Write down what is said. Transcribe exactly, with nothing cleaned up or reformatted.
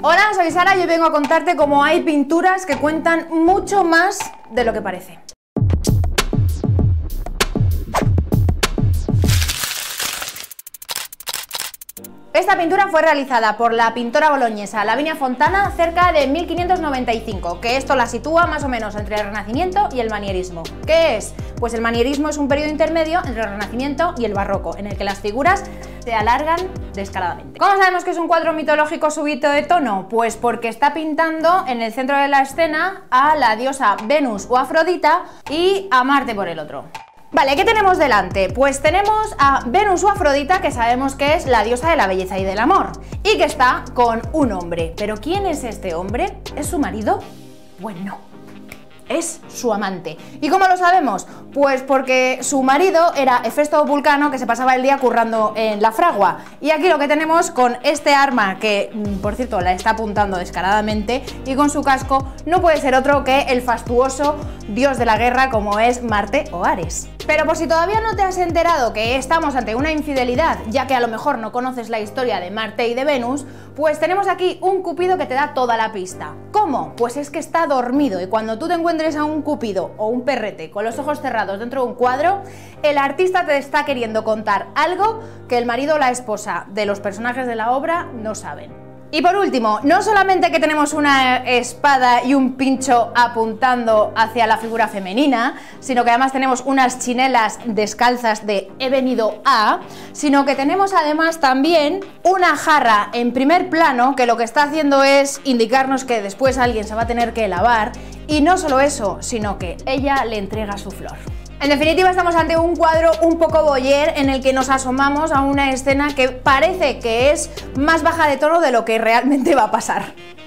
Hola, soy Sara y hoy vengo a contarte cómo hay pinturas que cuentan mucho más de lo que parece. Esta pintura fue realizada por la pintora boloñesa Lavinia Fontana cerca de mil quinientos noventa y cinco, que esto la sitúa más o menos entre el Renacimiento y el Manierismo. ¿Qué es? Pues el Manierismo es un periodo intermedio entre el Renacimiento y el Barroco, en el que las figuras se alargan descaradamente. ¿Cómo sabemos que es un cuadro mitológico subido de tono? Pues porque está pintando en el centro de la escena a la diosa Venus o Afrodita y a Marte por el otro. Vale, ¿qué tenemos delante? Pues tenemos a Venus o Afrodita, que sabemos que es la diosa de la belleza y del amor, y que está con un hombre. ¿Pero quién es este hombre? ¿Es su marido? Bueno, es su amante. ¿Y cómo lo sabemos? Pues porque su marido era Hefesto o Vulcano, que se pasaba el día currando en la fragua. Y aquí lo que tenemos con este arma, que por cierto la está apuntando descaradamente, y con su casco, no puede ser otro que el fastuoso dios de la guerra como es Marte o Ares. Pero por si todavía no te has enterado que estamos ante una infidelidad, ya que a lo mejor no conoces la historia de Marte y de Venus, pues tenemos aquí un Cupido que te da toda la pista. ¿Cómo? Pues es que está dormido, y cuando tú te encuentres a un Cupido o un perrete con los ojos cerrados dentro de un cuadro, el artista te está queriendo contar algo que el marido o la esposa de los personajes de la obra no saben. Y por último, no solamente que tenemos una espada y un pincho apuntando hacia la figura femenina, sino que además tenemos unas chinelas descalzas de "he venido a", sino que tenemos además también una jarra en primer plano que lo que está haciendo es indicarnos que después alguien se va a tener que lavar, y no solo eso, sino que ella le entrega su flor. En definitiva, estamos ante un cuadro un poco voyeur en el que nos asomamos a una escena que parece que es más baja de tono de lo que realmente va a pasar.